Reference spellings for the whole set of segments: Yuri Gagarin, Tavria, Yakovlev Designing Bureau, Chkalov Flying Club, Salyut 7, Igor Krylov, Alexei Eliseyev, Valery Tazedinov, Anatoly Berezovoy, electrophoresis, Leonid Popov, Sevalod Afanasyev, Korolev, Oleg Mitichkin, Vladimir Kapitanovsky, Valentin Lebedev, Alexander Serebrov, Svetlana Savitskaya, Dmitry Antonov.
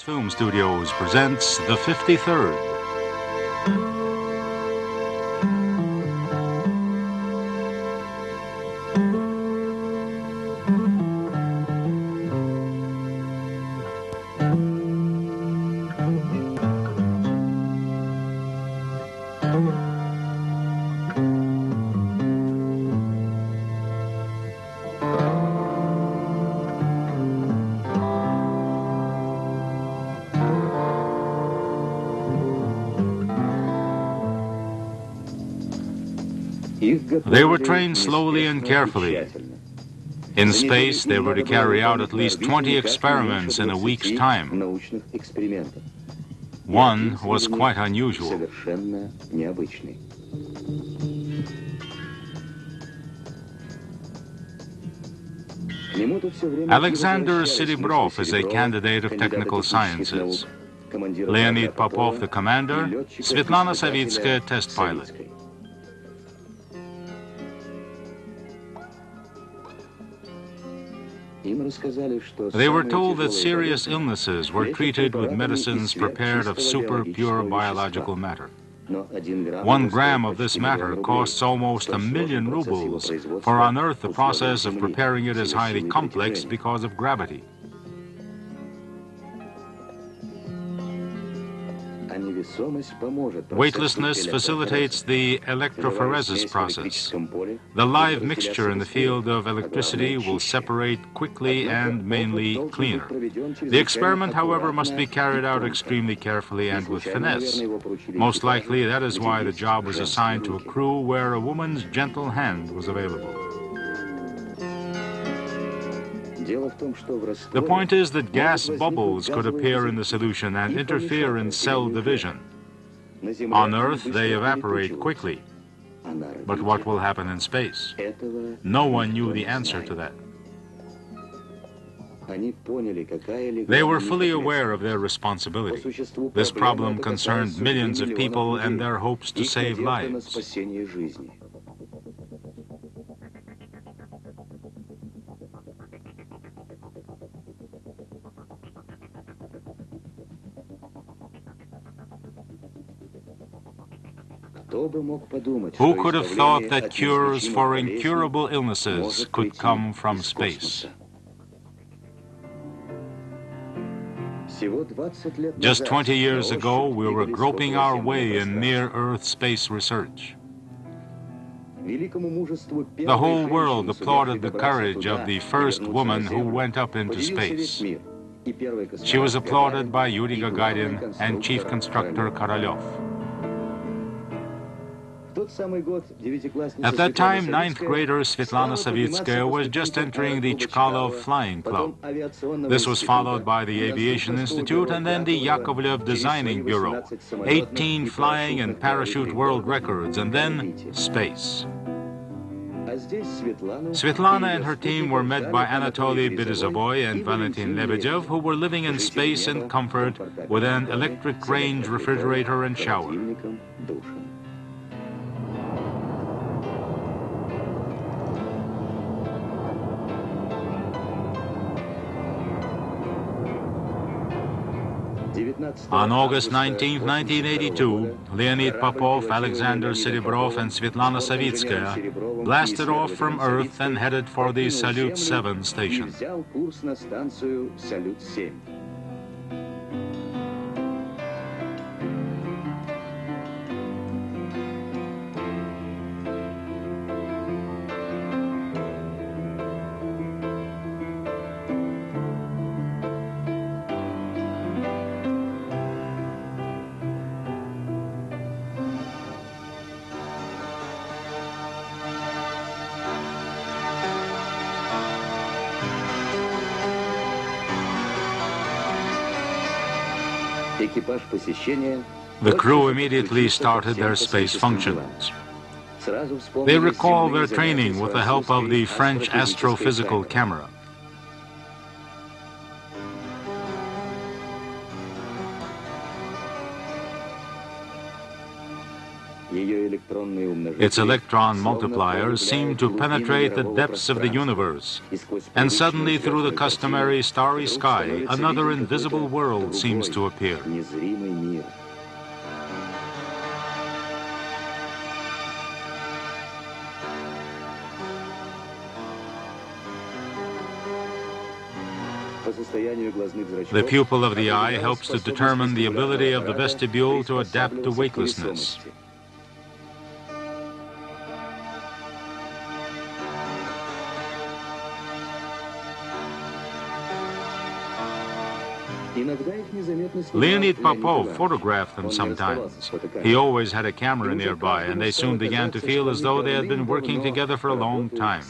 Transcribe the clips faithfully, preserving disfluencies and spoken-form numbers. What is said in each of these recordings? Film Studios presents the fifty-third. They were trained slowly and carefully. In space, they were to carry out at least twenty experiments in a week's time. One was quite unusual. Alexander Serebrov is a candidate of technical sciences. Leonid Popov, the commander, Svetlana Savitskaya, test pilot. They were told that serious illnesses were treated with medicines prepared of super pure biological matter. One gram of this matter costs almost a million rubles, for on Earth the process of preparing it is highly complex because of gravity. Weightlessness facilitates the electrophoresis process. The live mixture in the field of electricity will separate quickly and mainly cleaner. The experiment, however, must be carried out extremely carefully and with finesse. Most likely, that is why the job was assigned to a crew where a woman's gentle hand was available. The point is that gas bubbles could appear in the solution and interfere in cell division. On Earth, they evaporate quickly. But what will happen in space? No one knew the answer to that. They were fully aware of their responsibility. This problem concerned millions of people and their hopes to save lives. Who could have thought that cures for incurable illnesses could come from space? Just twenty years ago, we were groping our way in near-Earth space research. The whole world applauded the courage of the first woman who went up into space. She was applauded by Yuri Gagarin and chief constructor Korolev. At that time, ninth grader Svetlana Savitskaya was just entering the Chkalov Flying Club. This was followed by the Aviation Institute and then the Yakovlev Designing Bureau, eighteen flying and parachute world records, and then space. Svetlana and her team were met by Anatoly Berezovoy and Valentin Lebedev, who were living in space in comfort with an electric range refrigerator and shower. On August nineteenth, nineteen eighty-two, Leonid Popov, Alexander Serebrov, and Svetlana Savitskaya blasted off from Earth and headed for the Salyut seven station. The crew immediately started their space functions. They recall their training with the help of the French astrophysical camera. Its electron multipliers seem to penetrate the depths of the universe, and suddenly through the customary starry sky, another invisible world seems to appear. The pupil of the eye helps to determine the ability of the vestibule to adapt to weightlessness. Leonid Popov photographed them sometimes. He always had a camera nearby, and they soon began to feel as though they had been working together for a long time.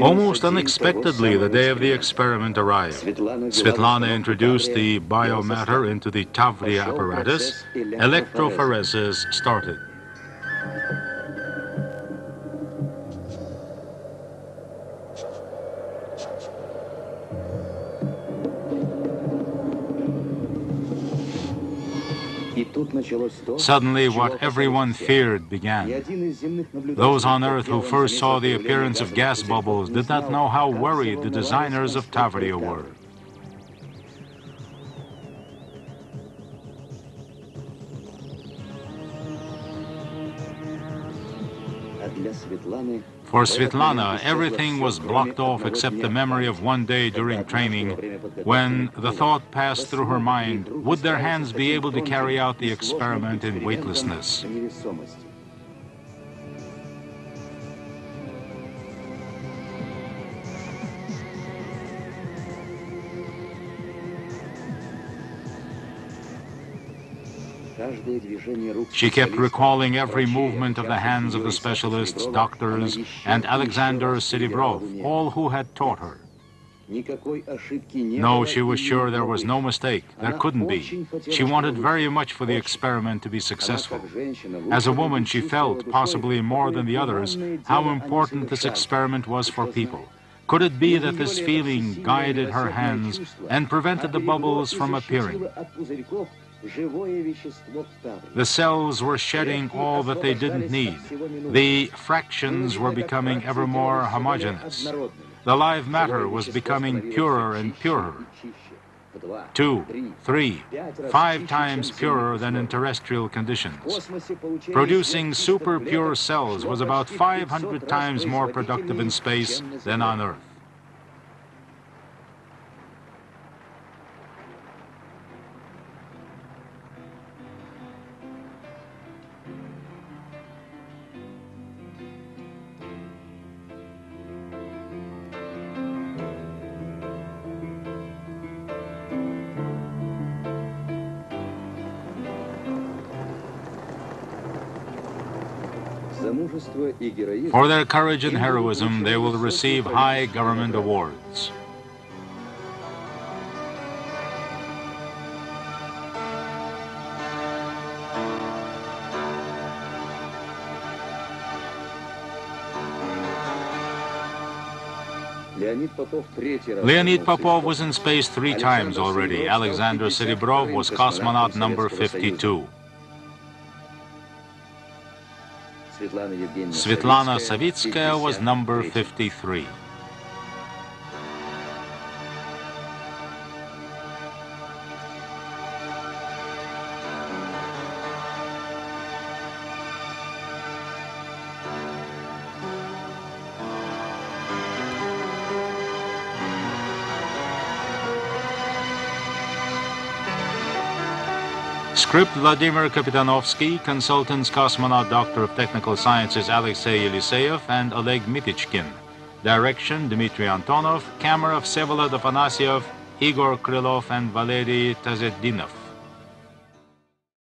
Almost unexpectedly, the day of the experiment arrived. Svetlana introduced the biomatter into the Tavria apparatus. Electrophoresis started. Suddenly, what everyone feared began. Those on Earth who first saw the appearance of gas bubbles did not know how worried the designers of Tavria were. For Svetlana, everything was blocked off except the memory of one day during training when the thought passed through her mind, would their hands be able to carry out the experiment in weightlessness? She kept recalling every movement of the hands of the specialists, doctors, and Alexander Serebrov, all who had taught her. No, she was sure there was no mistake. There couldn't be. She wanted very much for the experiment to be successful. As a woman, she felt, possibly more than the others, how important this experiment was for people. Could it be that this feeling guided her hands and prevented the bubbles from appearing? The cells were shedding all that they didn't need. The fractions were becoming ever more homogeneous. The live matter was becoming purer and purer. Two, three, five times purer than in terrestrial conditions. Producing super pure cells was about five hundred times more productive in space than on Earth. For their courage and heroism, they will receive high government awards. Leonid Popov was in space three times already. Alexander Serebrov was cosmonaut number fifty-two. Svetlana Savitskaya was number fifty-three. Script Vladimir Kapitanovsky, consultants cosmonaut Doctor of Technical Sciences Alexei Eliseyev and Oleg Mitichkin. Direction Dmitry Antonov, camera of Sevalod Afanasyev, Igor Krylov and Valery Tazedinov.